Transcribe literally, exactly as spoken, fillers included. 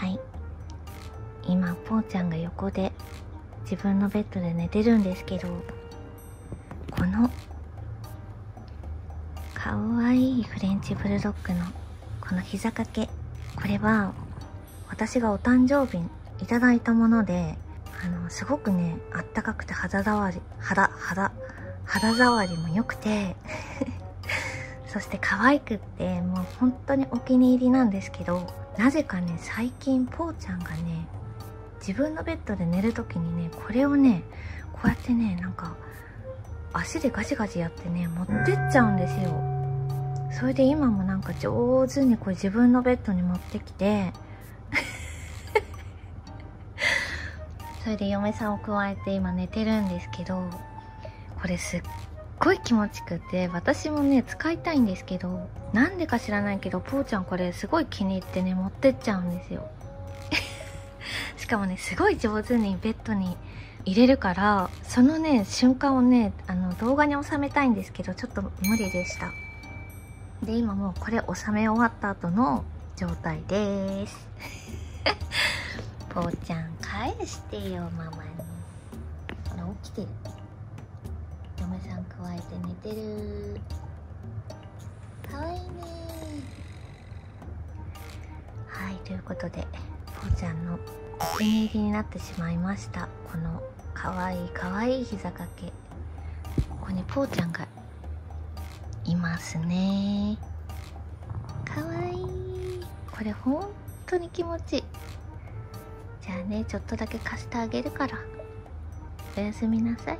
はい、今ぽーちゃんが横で自分のベッドで寝てるんですけど、このかわいいフレンチブルドッグのこの膝掛け、これは私がお誕生日いただいたもので、あのすごくね、あったかくて肌触り肌肌肌触りも良くてそして可愛くって、もう本当にお気に入りなんですけど、なぜかね最近ぽーちゃんがね、自分のベッドで寝る時にね、これをねこうやってね、なんか足でガチガチやってね、持ってっちゃうんですよ。それで今もなんか上手にこう自分のベッドに持ってきてそれで嫁さんを加えて今寝てるんですけど、これすっごい気持ちくて、私もね使いたいんですけど、なんでか知らないけどぽーちゃんこれすごい気に入ってね、持ってっちゃうんですよしかもねすごい上手にベッドに入れるから、そのね瞬間をね、あの動画に収めたいんですけど、ちょっと無理でした。で今もうこれ収め終わった後の状態ですぽーちゃん返してよ、ママに。ほら起きてる、嫁さん加えて寝てる、かわいいね。はい、ということでぽーちゃんのお気に入りになってしまいました、このかわいいかわいい膝掛け。ここにぽーちゃんがいますね、かわいい。これ本当に気持ちいい。じゃあね、ちょっとだけ貸してあげるから、おやすみなさい。